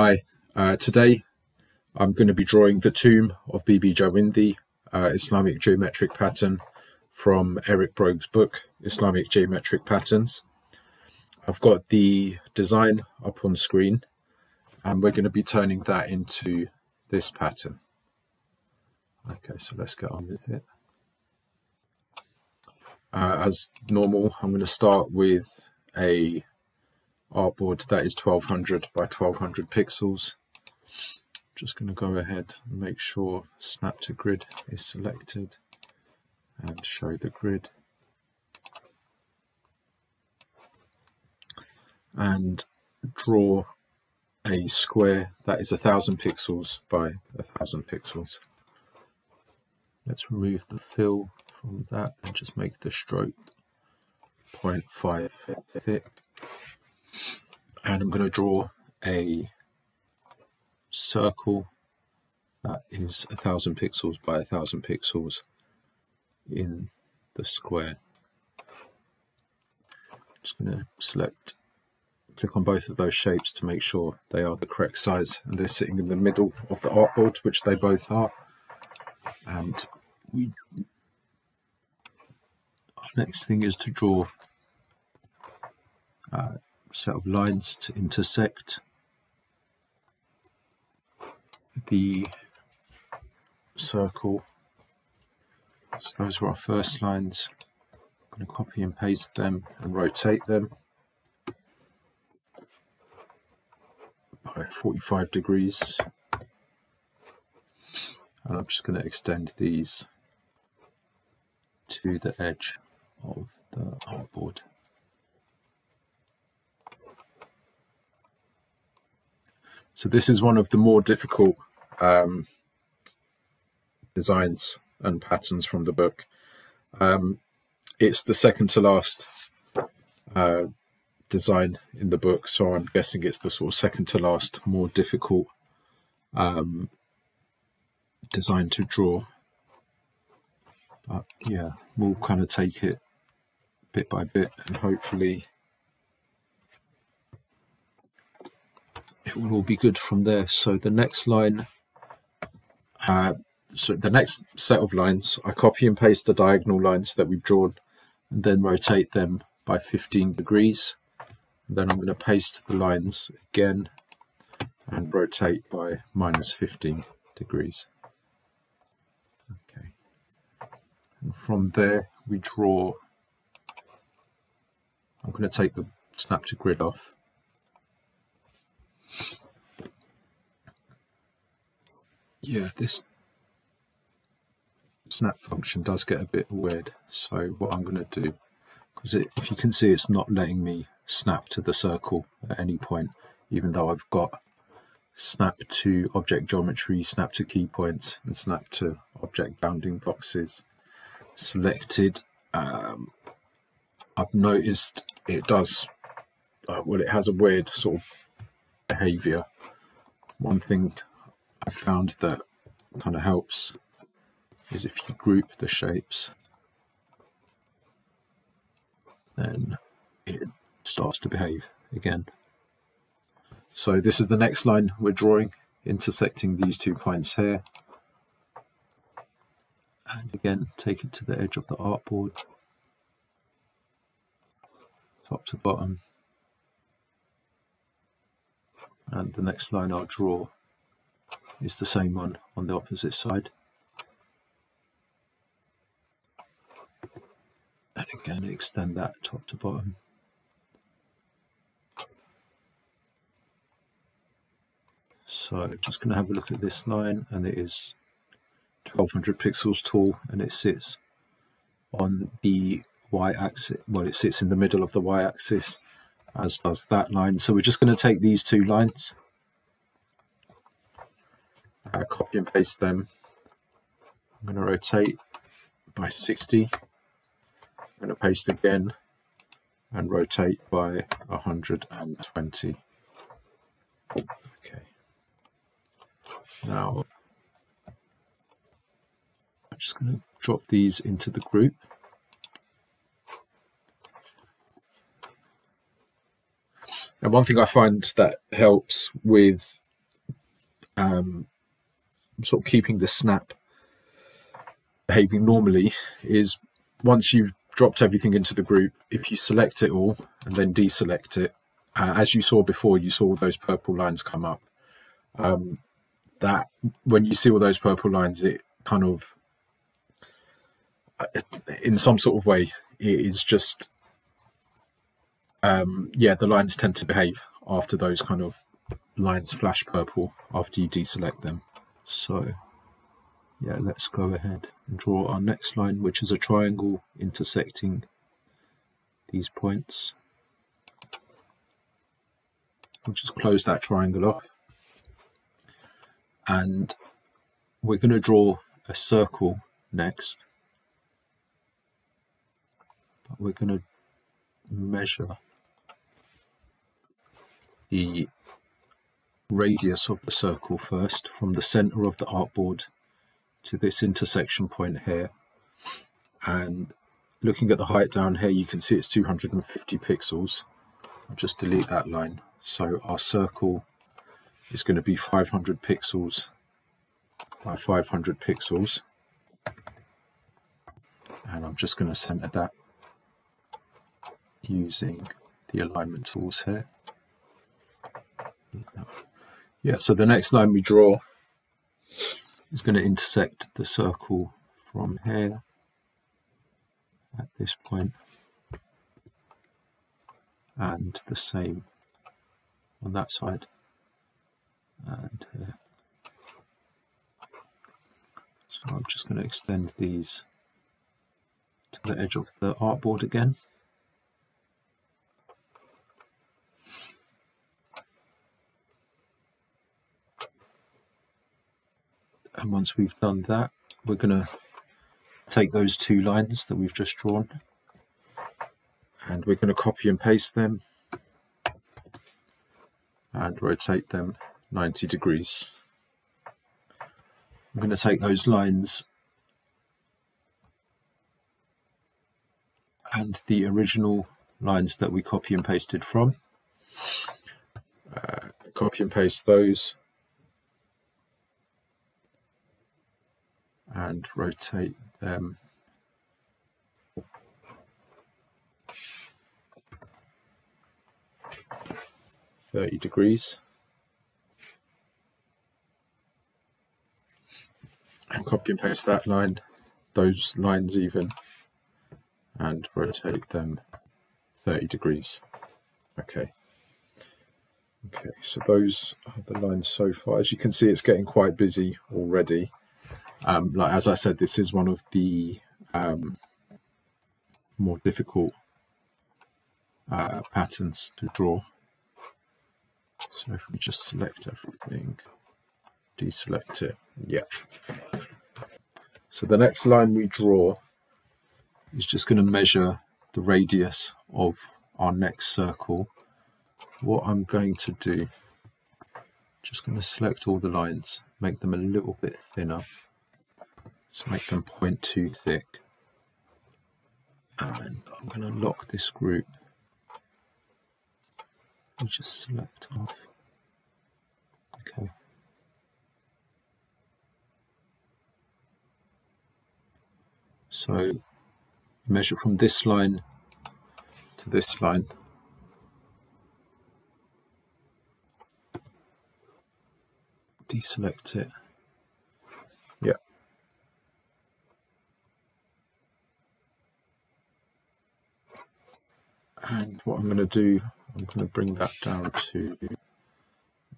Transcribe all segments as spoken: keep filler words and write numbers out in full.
Hi, uh, today I'm going to be drawing the tomb of Bibi Jawindi, uh, Islamic Geometric Pattern from Eric Broug's book, Islamic Geometric Patterns. I've got the design up on screen and we're going to be turning that into this pattern. Okay, so let's get on with it. Uh, as normal, I'm going to start with a artboard that is twelve hundred by twelve hundred pixels. Just going to go ahead and make sure snap to grid is selected and show the grid. And draw a square that is a thousand pixels by a thousand pixels. Let's remove the fill from that and just make the stroke zero point five thick. And I'm going to draw a circle that is a thousand pixels by a thousand pixels in the square. Just going to select, click on both of those shapes to make sure they are the correct size and they're sitting in the middle of the artboard, which they both are. And we, our next thing is to draw uh, set of lines to intersect the circle. So those were our first lines. I'm going to copy and paste them and rotate them by forty-five degrees, and I'm just going to extend these to the edge of the artboard. So this is one of the more difficult um, designs and patterns from the book. Um, it's the second to last uh, design in the book, so I'm guessing it's the sort of second to last, more difficult um, design to draw. But yeah, we'll kind of take it bit by bit and hopefully it will all be good from there. So the next line, uh, so the next set of lines, I copy and paste the diagonal lines that we've drawn and then rotate them by fifteen degrees. And then I'm going to paste the lines again and rotate by minus fifteen degrees. Okay. And from there we draw, I'm going to take the snap to grid off. Yeah, this snap function does get a bit weird, so what I'm going to do, because if you can see it's not letting me snap to the circle at any point, even though I've got snap to object geometry, snap to key points and snap to object bounding boxes selected. um, I've noticed it does uh, well, it has a weird sort of behavior. One thing I found that kind of helps is if you group the shapes, then it starts to behave again. So this is the next line we're drawing, intersecting these two points here, and again take it to the edge of the artboard, top to bottom. And the next line I'll draw is the same one on the opposite side. And again, extend that top to bottom. So just going to have a look at this line, and it is twelve hundred pixels tall, and it sits on the y-axis. Well, it sits in the middle of the y-axis, as does that line. So we're just going to take these two lines, uh, copy and paste them. I'm going to rotate by sixty. I'm going to paste again and rotate by one hundred twenty. Okay. Now I'm just going to drop these into the group. And one thing I find that helps with um, sort of keeping the snap behaving normally is, once you've dropped everything into the group, if you select it all and then deselect it, uh, as you saw before, you saw all those purple lines come up. Um, that when you see all those purple lines, it kind of, it, in some sort of way, it is just, um, yeah, the lines tend to behave after those kind of lines flash purple after you deselect them. So yeah, let's go ahead and draw our next line, which is a triangle intersecting these points. We'll just close that triangle off. And we're going to draw a circle next. But we're going to measure the radius of the circle first, from the center of the artboard to this intersection point here. And looking at the height down here, you can see it's two hundred fifty pixels. I'll just delete that line. So our circle is going to be five hundred pixels by five hundred pixels. And I'm just going to center that using the alignment tools here. Yeah, so the next line we draw is going to intersect the circle from here at this point, and the same on that side and here. So I'm just going to extend these to the edge of the artboard again. And once we've done that, we're going to take those two lines that we've just drawn and we're going to copy and paste them and rotate them ninety degrees. I'm going to take those lines and the original lines that we copy and pasted from, uh, copy and paste those and rotate them thirty degrees, and copy and paste that line, those lines even, and rotate them thirty degrees. Okay. Okay, so those are the lines so far. As you can see, it's getting quite busy already. Um, like as I said, this is one of the um, more difficult uh, patterns to draw. So if we just select everything, deselect it, yeah. So the next line we draw is just going to measure the radius of our next circle. What I'm going to do, just going to select all the lines, make them a little bit thinner. So make them zero point two thick, and I'm going to lock this group. We'll just select off. Okay. So measure from this line to this line. Deselect it. Yeah. And what I'm going to do, I'm going to bring that down to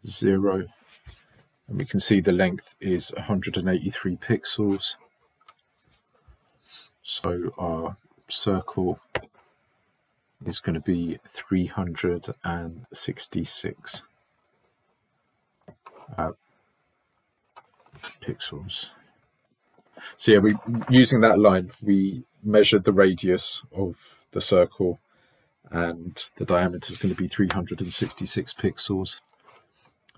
zero. And we can see the length is one hundred eighty-three pixels. So our circle is going to be three hundred sixty-six uh, pixels. So yeah, we, using that line, we measured the radius of the circle, and the diameter is going to be three hundred sixty-six pixels.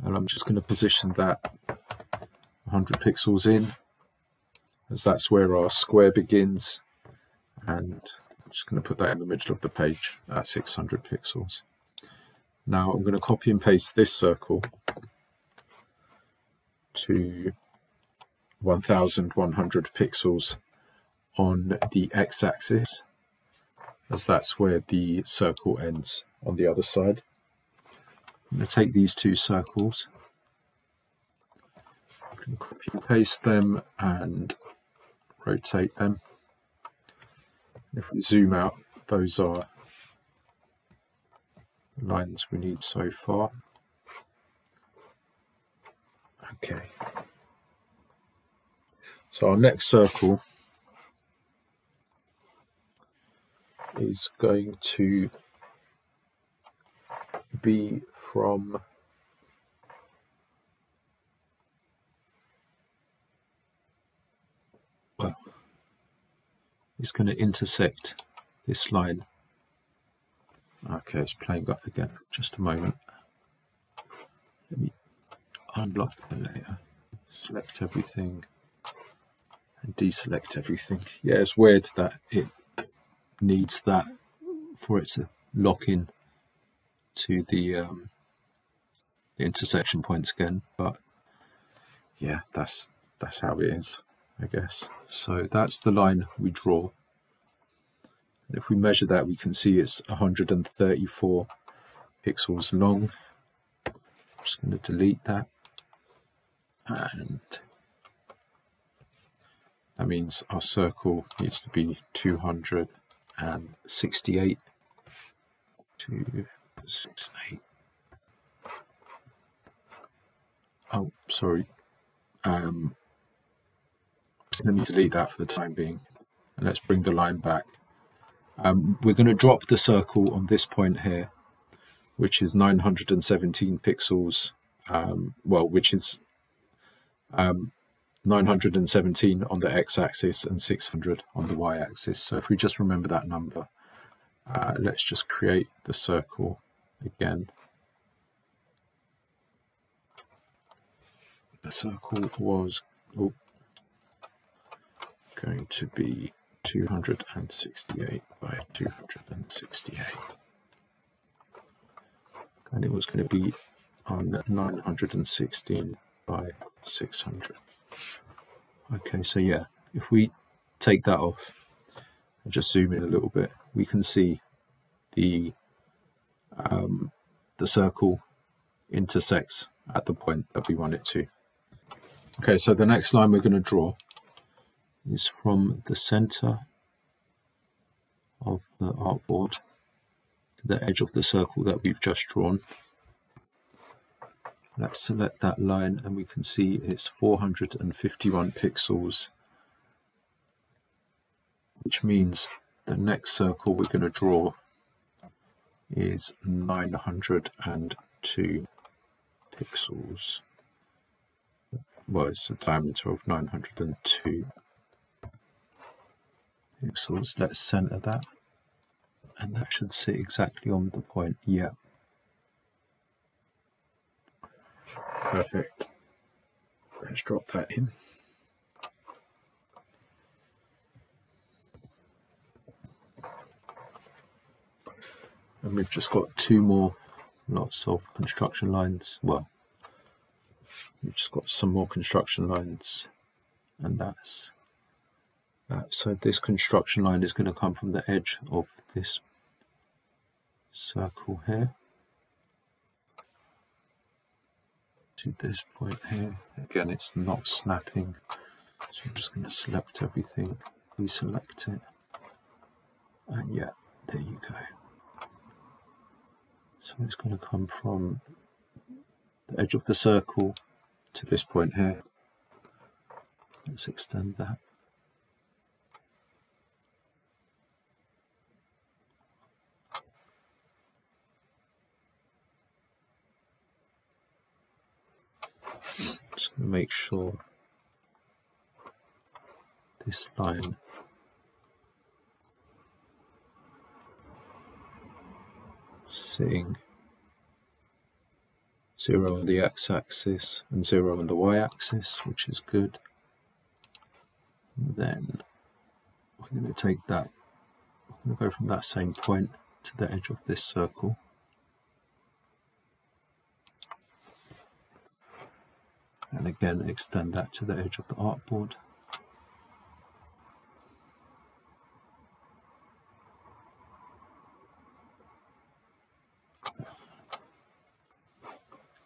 And I'm just going to position that one hundred pixels in, as that's where our square begins. And I'm just going to put that in the middle of the page at six hundred pixels. Now I'm going to copy and paste this circle to one thousand one hundred pixels on the x-axis, as that's where the circle ends on the other side. I'm going to take these two circles, can copy and paste them and rotate them. If we zoom out, those are the lines we need so far. Okay. So our next circle is going to be from well, it's going to intersect this line. Okay, it's playing up again. Just a moment. Let me unblock the layer, select everything and deselect everything. Yeah, it's weird that it needs that for it to lock in to the, um, the intersection points again, but yeah, that's that's how it is, I guess. So that's the line we draw. And if we measure that, we can see it's one hundred thirty-four pixels long. I'm just going to delete that, and that means our circle needs to be two hundred sixty-eight. two sixty-eight. Oh, sorry. Um, let me delete that for the time being, and let's bring the line back. Um, we're going to drop the circle on this point here, which is nine hundred seventeen pixels. Um, well, which is um, nine hundred seventeen on the x-axis and six hundred on the y-axis. So if we just remember that number, uh, let's just create the circle again. The circle was oh, going to be two hundred sixty-eight by two hundred sixty-eight, and it was going to be on nine hundred sixteen by six hundred. Okay, so yeah, if we take that off and just zoom in a little bit, we can see the um, the circle intersects at the point that we want it to. Okay, so the next line we're going to draw is from the center of the artboard to the edge of the circle that we've just drawn. Let's select that line, and we can see it's four hundred fifty-one pixels, which means the next circle we're going to draw is nine hundred two pixels. Well, it's a diameter of nine hundred two pixels. Let's center that, and that should sit exactly on the point. Yeah, perfect. Let's drop that in. And we've just got two more lots of construction lines. Well, we've just got some more construction lines, and that's that. So this construction line is going to come from the edge of this circle here to this point here. Again, it's not snapping, so I'm just going to select everything, deselect it, and yeah, there you go. So it's going to come from the edge of the circle to this point here. Let's extend that. Just going to make sure this line sitting zero on the x-axis and zero on the y-axis, which is good. And then we're going to take that, we're going to go from that same point to the edge of this circle. and again extend that to the edge of the artboard.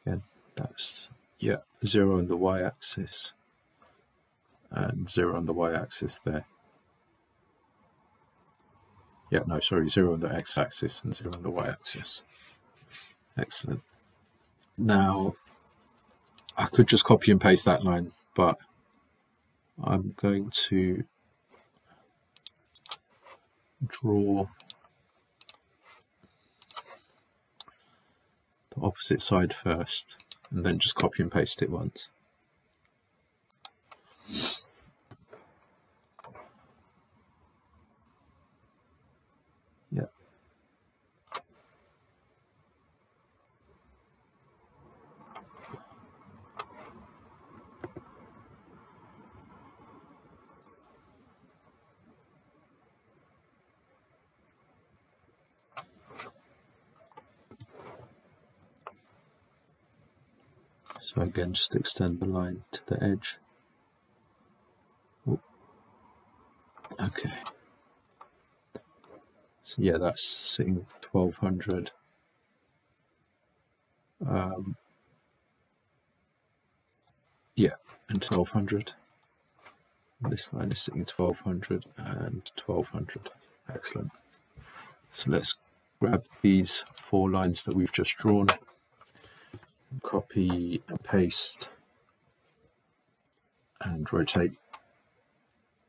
Again, that's yeah, zero on the y-axis and zero on the y-axis there. Yeah, no, sorry, zero on the x-axis and zero on the y-axis. Excellent. Now, I could just copy and paste that line, but I'm going to draw the opposite side first, and then just copy and paste it once. So again, just extend the line to the edge. Ooh. Okay. So yeah, that's sitting twelve hundred. Um, yeah, and twelve hundred. This line is sitting twelve hundred and twelve hundred. Excellent. So let's grab these four lines that we've just drawn. Copy and paste and rotate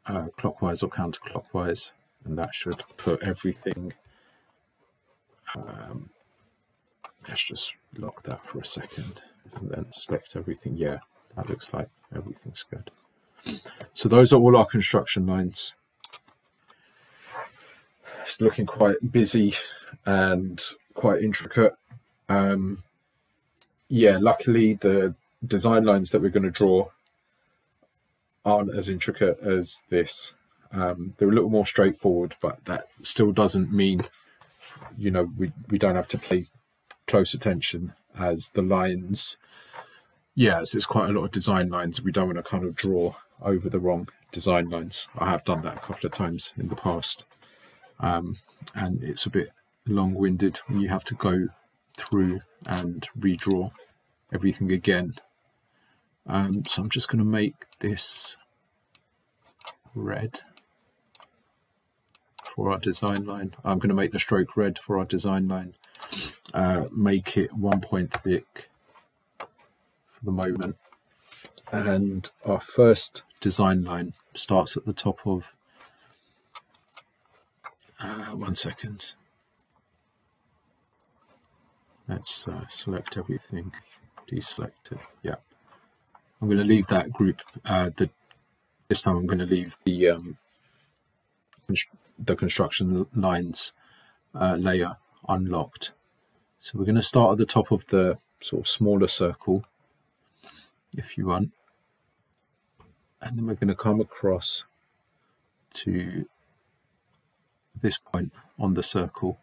uh, clockwise or counterclockwise, and that should put everything. Um, let's just lock that for a second and then select everything. Yeah, that looks like everything's good. So those are all our construction lines. It's looking quite busy and quite intricate. Um, Yeah, luckily the design lines that we're going to draw aren't as intricate as this. Um, they're a little more straightforward, but that still doesn't mean, you know, we, we don't have to pay close attention as the lines. Yeah, so it's quite a lot of design lines. We don't want to kind of draw over the wrong design lines. I have done that a couple of times in the past. Um, and it's a bit long-winded when you have to go through and redraw everything again. Um, so I'm just going to make this red for our design line. I'm going to make the stroke red for our design line, uh, make it one point thick for the moment. And our first design line starts at the top of, uh, one second. Let's uh, select everything, deselect it. Yeah, I'm going to leave that group. Uh, the this time I'm going to leave the um, const the construction lines uh, layer unlocked. So we're going to start at the top of the sort of smaller circle, if you want, and then we're going to come across to this point on the circle.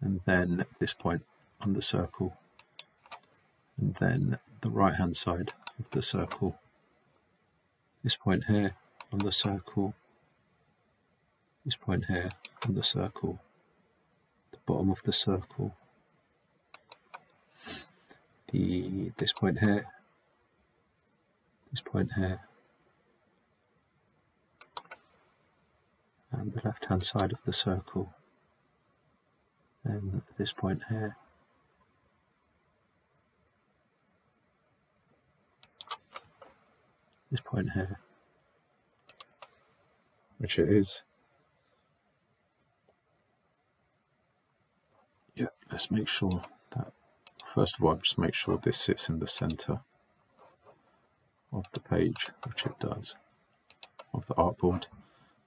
And then this point on the circle, and then the right hand side of the circle, this point here on the circle, this point here on the circle, the bottom of the circle, the this point here, this point here, and the left hand side of the circle. And this point here, this point here, which it is. Yeah, let's make sure that, first of all, just make sure this sits in the center of the page, which it does, of the artboard.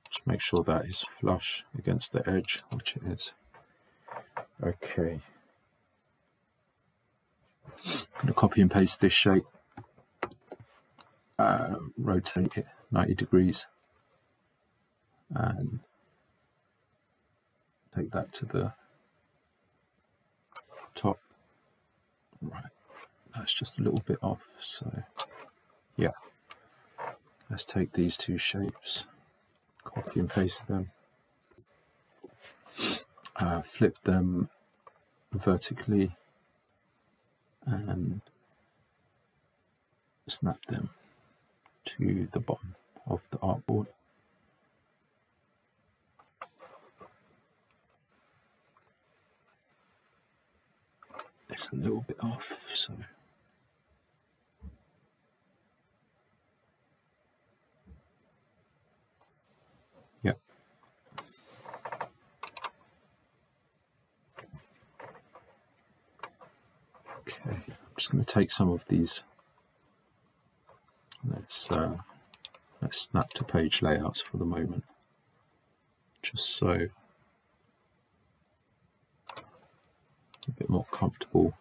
Just make sure that is flush against the edge, which it is. Okay, I'm going to copy and paste this shape, uh, rotate it ninety degrees, and take that to the top. Right, that's just a little bit off. So yeah, let's take these two shapes, copy and paste them, uh, flip them vertically and snap them to the bottom of the artboard. It's a little bit off, so yep. Okay, I'm just going to take some of these. Let's uh, let's snap to page layouts for the moment, just so. A bit more comfortable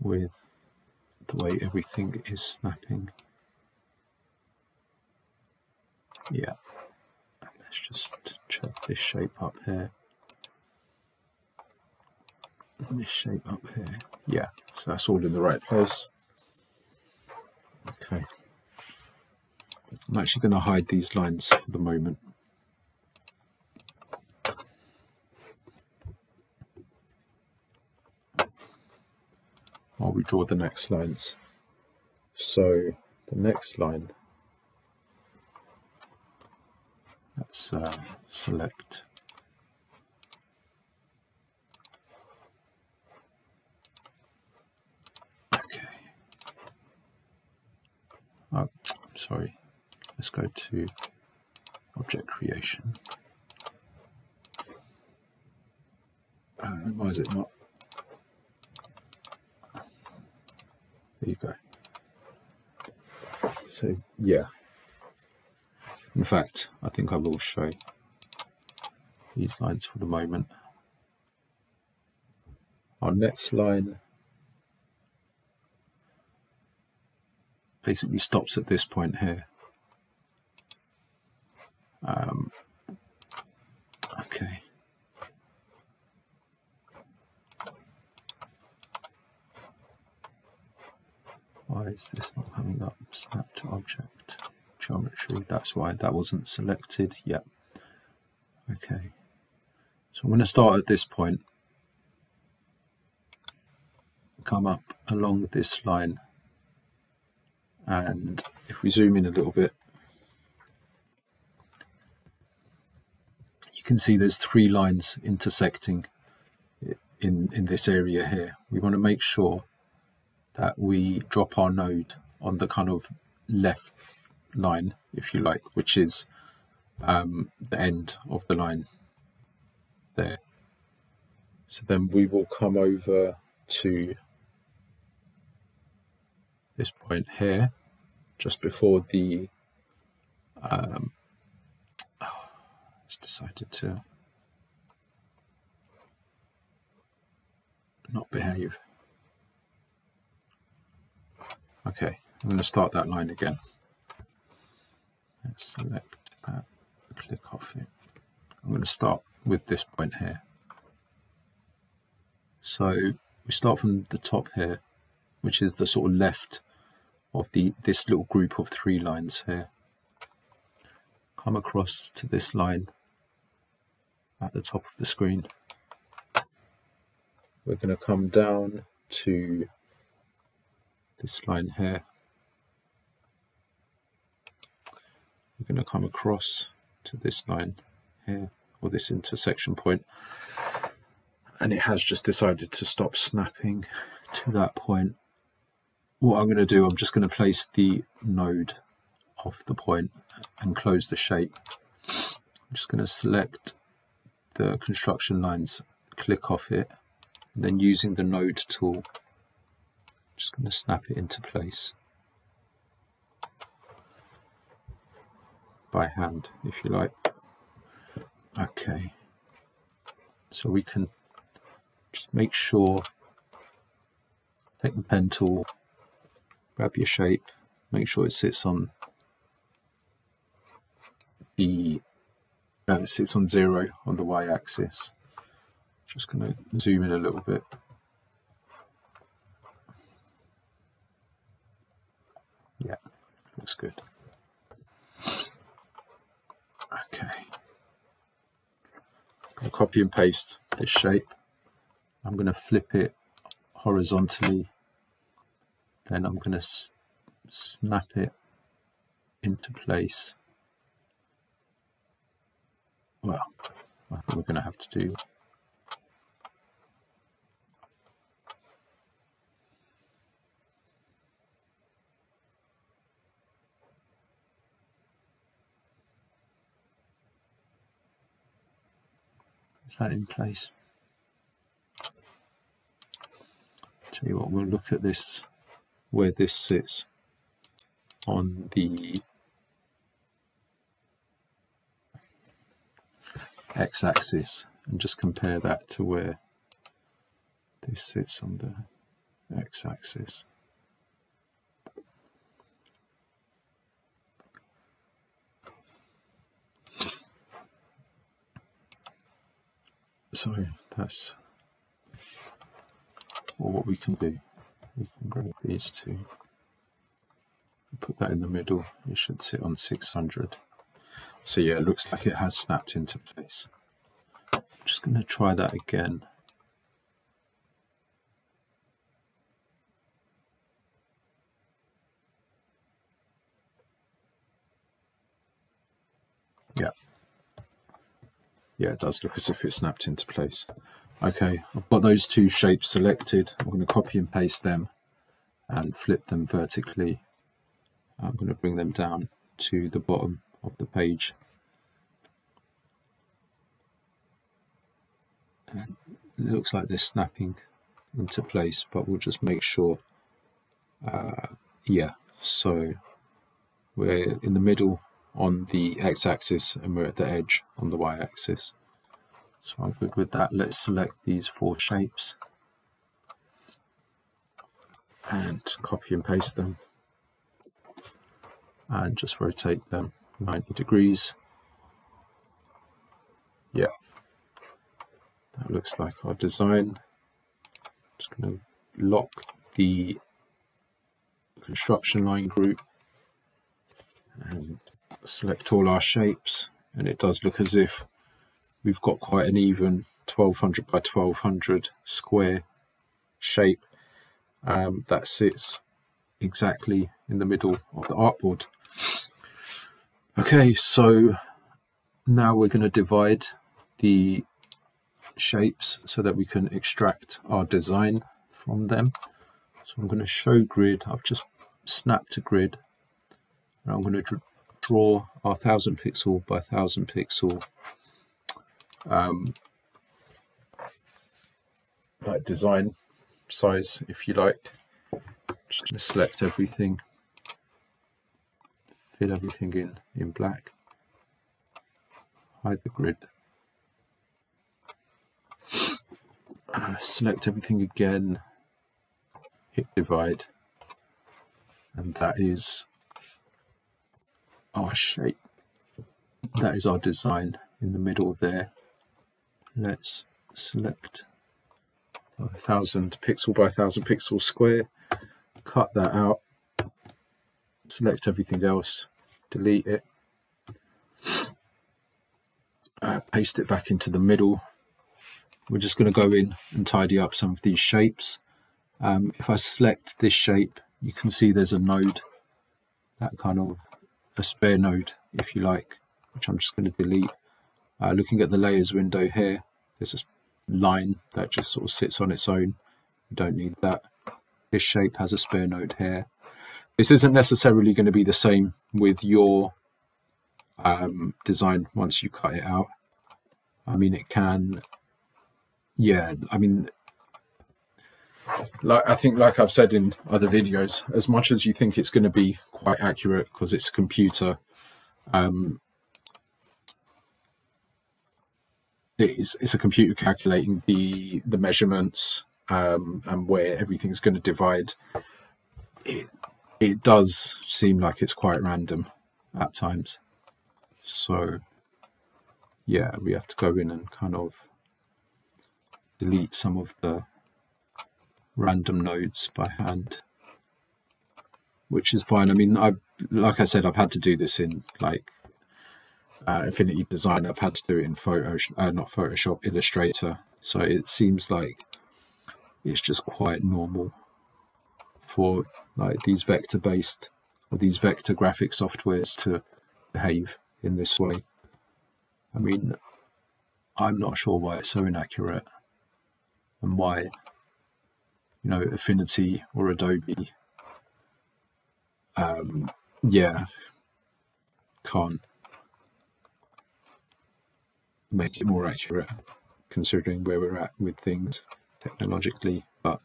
with the way everything is snapping. Yeah, and let's just check this shape up here and this shape up here. Yeah, so that's all in the right place. Okay, I'm actually going to hide these lines for the moment. I'll redraw the next lines. So the next line, let's uh, select okay oh sorry let's go to object creation. Uh, why is it not? There you go. So yeah, in fact I think I will show these lines for the moment. Our next line basically stops at this point here. Um, okay. Why is this not coming up? Snap to object geometry. That's why that wasn't selected. Yep. Okay. So I'm going to start at this point. Come up along this line. And if we zoom in a little bit, you can see there's three lines intersecting in, in this area here. We want to make sure that we drop our node on the kind of left line, if you like, which is um, the end of the line there. So then we will come over to this point here, just before the, um, oh, it's decided to not behave. Okay, I'm going to start that line again. Let's select that, click off it. I'm going to start with this point here. So we start from the top here, which is the sort of left of the this little group of three lines here. Come across to this line at the top of the screen. We're going to come down to this line here. We're going to come across to this line here, or this intersection point, and it has just decided to stop snapping to that point. What I'm going to do, I'm just going to place the node off the point and close the shape. I'm just going to select the construction lines, click off it, and then using the node tool, just going to snap it into place by hand, if you like. Okay, so we can just make sure, take the pen tool, grab your shape, make sure it sits on the uh, it sits on zero on the y-axis. Just going to zoom in a little bit. looks good. Okay. I'm going to copy and paste this shape. I'm going to flip it horizontally. Then I'm going to snap it into place. Well, I think we're going to have to do is that in place. Tell you what, we'll look at this where this sits on the x-axis and just compare that to where this sits on the x-axis. So that's well, what we can do. We can grab these two, put that in the middle. It should sit on six hundred. So yeah, it looks like it has snapped into place. I'm just going to try that again. Yeah. Yeah, it does look as if it snapped into place. Okay, I've got those two shapes selected. I'm going to copy and paste them and flip them vertically. I'm going to bring them down to the bottom of the page and it looks like they're snapping into place, but we'll just make sure. Uh, yeah, so we're in the middle on the x-axis and we're at the edge on the y-axis, so I'm good with that. Let's select these four shapes and copy and paste them and just rotate them ninety degrees. Yeah, that looks like our design. Just going to lock the construction line group and select all our shapes, and it does look as if we've got quite an even twelve hundred by twelve hundred square shape um, that sits exactly in the middle of the artboard. Okay, so now we're going to divide the shapes so that we can extract our design from them. So I'm going to show grid. I've just snapped a grid and I'm going to draw our one thousand pixel by one thousand pixel um, like design size, if you like. Just going to select everything. Fill everything in in black. Hide the grid. Uh, select everything again. Hit divide, and that is our shape. That is our design in the middle there. Let's select a thousand pixel by thousand pixel square. Cut that out. Select everything else, delete it, uh, paste it back into the middle. We're just going to go in and tidy up some of these shapes. Um, if I select this shape, you can see there's a node, that kind of a spare node, if you like, which I'm just going to delete. Uh, looking at the layers window here, there's a line that just sort of sits on its own. We don't need that. This shape has a spare node here. This isn't necessarily going to be the same with your um, design once you cut it out. I mean, it can, yeah, I mean, like I think like I've said in other videos, as much as you think it's going to be quite accurate because it's a computer, um, it is, it's a computer calculating the, the measurements um, and where everything's going to divide. It, It does seem like it's quite random at times. So yeah, we have to go in and kind of delete some of the random nodes by hand. which is fine. I mean, I like I said, I've had to do this in like uh, Affinity Design. I've had to do it in Photoshop, uh, not Photoshop, Illustrator. So it seems like it's just quite normal for like these vector-based or these vector graphic softwares to behave in this way. I mean, I'm not sure why it's so inaccurate and why, you know, Affinity or Adobe, um, yeah, can't make it more accurate considering where we're at with things technologically, but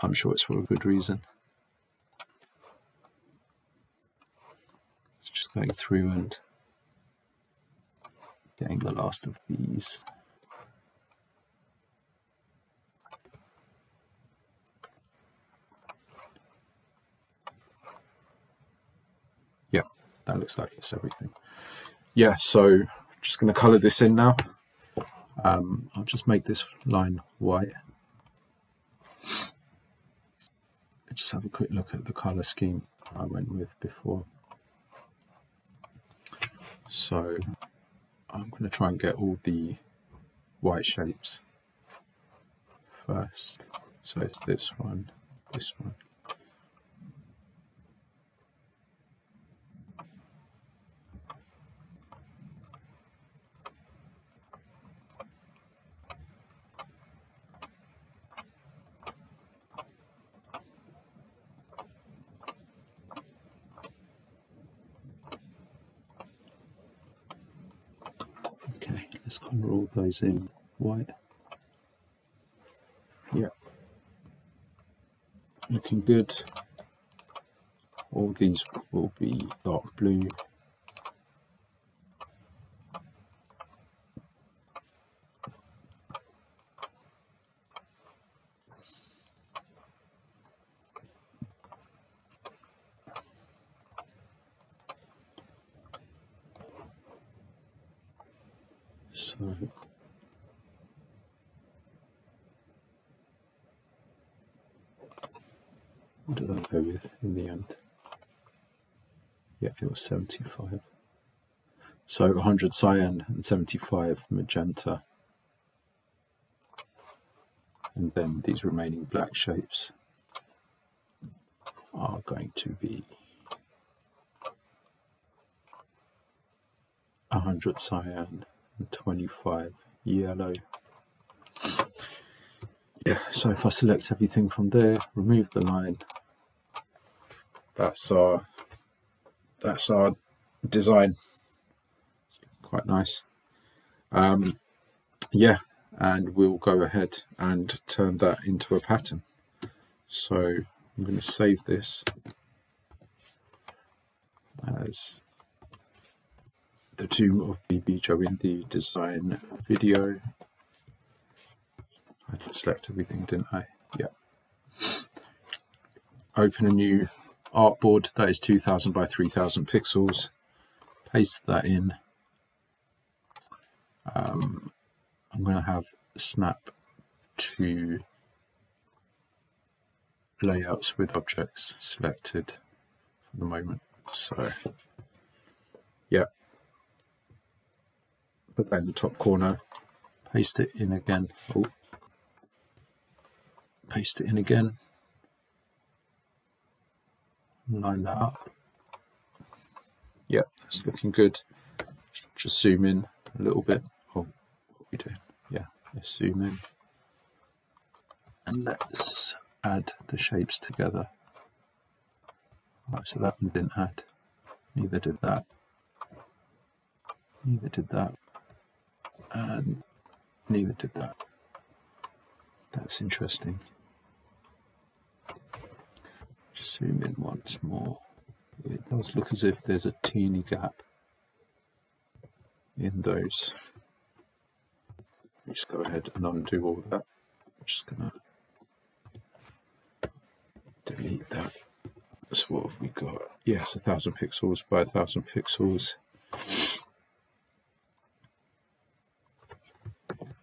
I'm sure it's for a good reason. It's just going through and getting the last of these. Yeah, that looks like it's everything. Yeah, so I'm just going to colour this in now. Um, I'll just make this line white. Just have a quick look at the colour scheme I went with before. So I'm going to try and get all the white shapes first. So it's this one, this one. Let's colour all those in white. Yeah, looking good. All these will be dark blue. So what did I go with in the end? Yeah, it was seventy-five. So one hundred cyan and seventy-five magenta. And then these remaining black shapes are going to be one hundred cyan, twenty-five yellow. Yeah, so if I select everything from there, remove the line, that's our that's our design. It's quite nice. Um yeah, and we'll go ahead and turn that into a pattern. So I'm going to save this as the tomb of Bibi Jawindi design video. I did select everything, didn't I? Yeah. Open a new artboard that is two thousand by three thousand pixels. Paste that in. Um, I'm going to have snap to layouts with objects selected for the moment. So, yeah. Put that in the top corner, paste it in again. Oh, paste it in again, line that up. Yep, that's looking good. Just zoom in a little bit. Oh, what are we doing? Yeah, let's zoom in and let's add the shapes together. Right, so that one didn't add, neither did that, neither did that. And neither did that. That's interesting. Just zoom in once more. It does look as if there's a teeny gap in those. Just go ahead and undo all that. I'm just gonna delete that. So what have we got? Yes, a thousand pixels by a thousand pixels.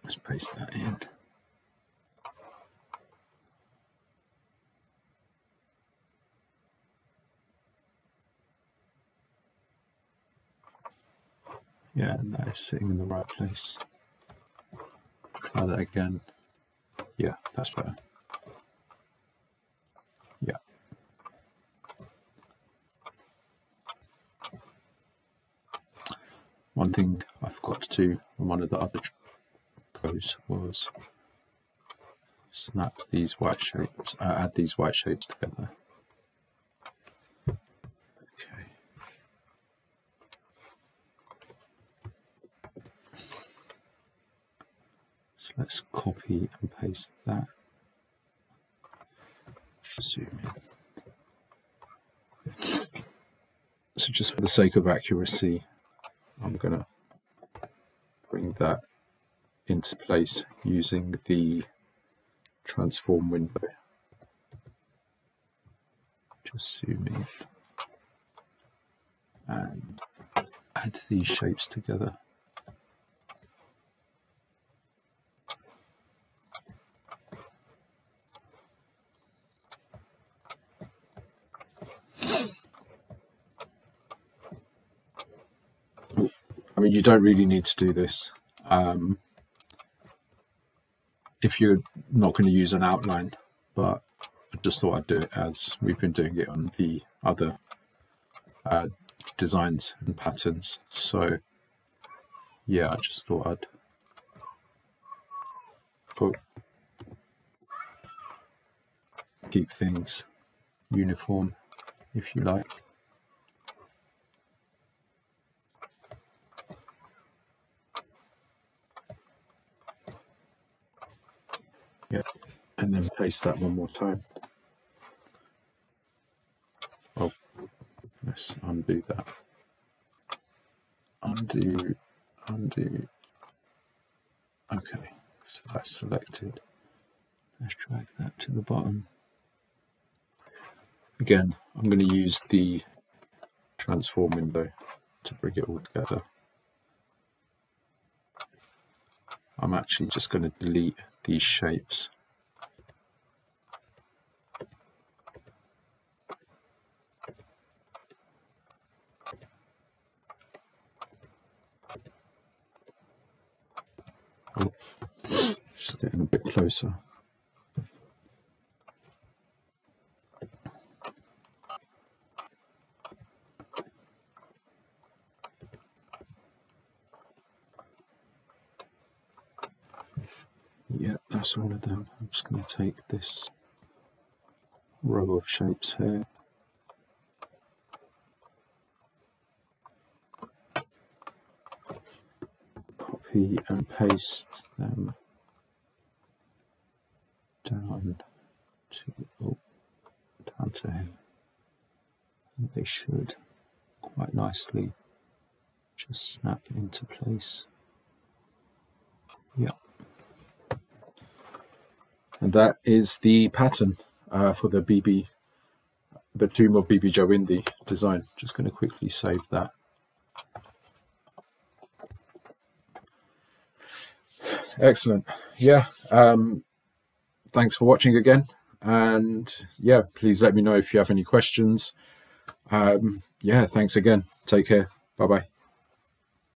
Let's paste that in. Yeah, and that is sitting in the right place. Try that again. Yeah, that's better. Yeah. One thing I forgot to do in one of the other goes was snap these white shapes, uh, add these white shapes together. Let's copy and paste that. Zoom in. So just for the sake of accuracy, I'm gonna bring that into place using the transform window. Just zoom in and add these shapes together. I mean, you don't really need to do this um, if you're not going to use an outline, but I just thought I'd do it as we've been doing it on the other uh, designs and patterns. So yeah, I just thought I'd... Oh. Keep things uniform, if you like. Yeah, and then paste that one more time. Oh, let's undo that. Undo, undo. Okay, so that's selected. Let's drag that to the bottom. Again, I'm going to use the transform window to bring it all together. I'm actually just going to delete these shapes. Oh, just getting a bit closer. That's all of them. I'm just going to take this row of shapes here. Copy and paste them down to, oh, down to here. And they should quite nicely just snap into place. Yep. And that is the pattern uh, for the B B, the tomb of Bibi Jawindi design. Just going to quickly save that. Excellent. Yeah. Um, thanks for watching again. And yeah, please let me know if you have any questions. Um, yeah. Thanks again. Take care. Bye bye.